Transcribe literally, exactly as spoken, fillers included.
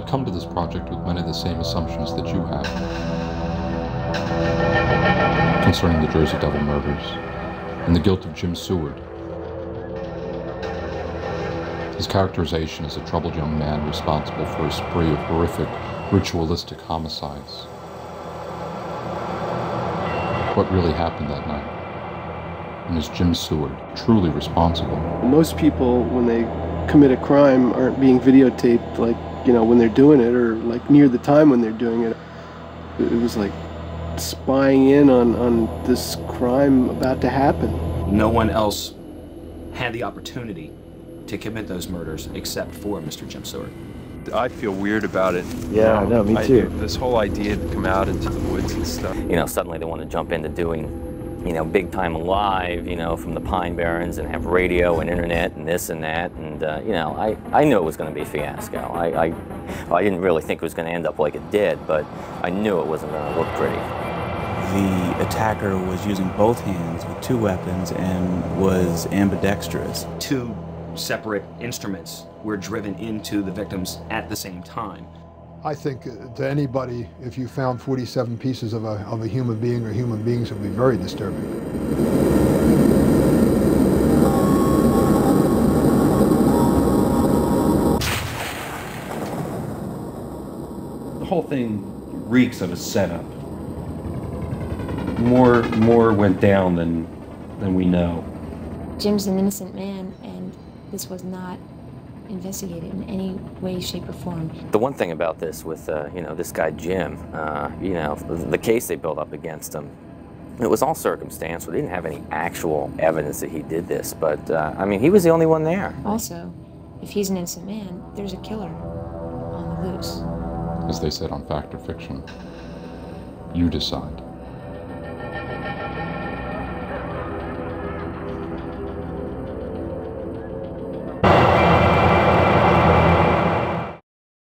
I'd come to this project with many of the same assumptions that you have concerning the Jersey Devil murders and the guilt of Jim Seward. His characterization as a troubled young man responsible for a spree of horrific, ritualistic homicides. What really happened that night? And is Jim Seward truly responsible? Most people, when they commit a crime, aren't being videotaped, like, you know, when they're doing it, or like near the time when they're doing it. It was like spying in on, on this crime about to happen. No one else had the opportunity to commit those murders except for Mister Jim Seward. I feel weird about it. Yeah, um, I know, me too. I, this whole idea to come out into the woods and stuff. You know, suddenly they want to jump into doing, you know, Big Time Live, you know, from the Pine Barrens, and have radio and internet and this and that. And, uh, you know, I, I knew it was going to be a fiasco. I, I, well, I didn't really think it was going to end up like it did, but I knew it wasn't going to look pretty. The attacker was using both hands with two weapons and was ambidextrous. Two separate instruments were driven into the victims at the same time. I think to anybody, if you found forty-seven pieces of a, of a human being or human beings, it would be very disturbing. The whole thing reeks of a setup. More, more went down than, than we know. Jim's an innocent man, and this was not investigated in any way, shape, or form. The one thing about this with, uh, you know, this guy Jim, uh, you know, the case they built up against him, it was all circumstantial. They didn't have any actual evidence that he did this, but, uh, I mean, he was the only one there. Also, if he's an innocent man, there's a killer on the loose. As they said on Fact or Fiction, you decide.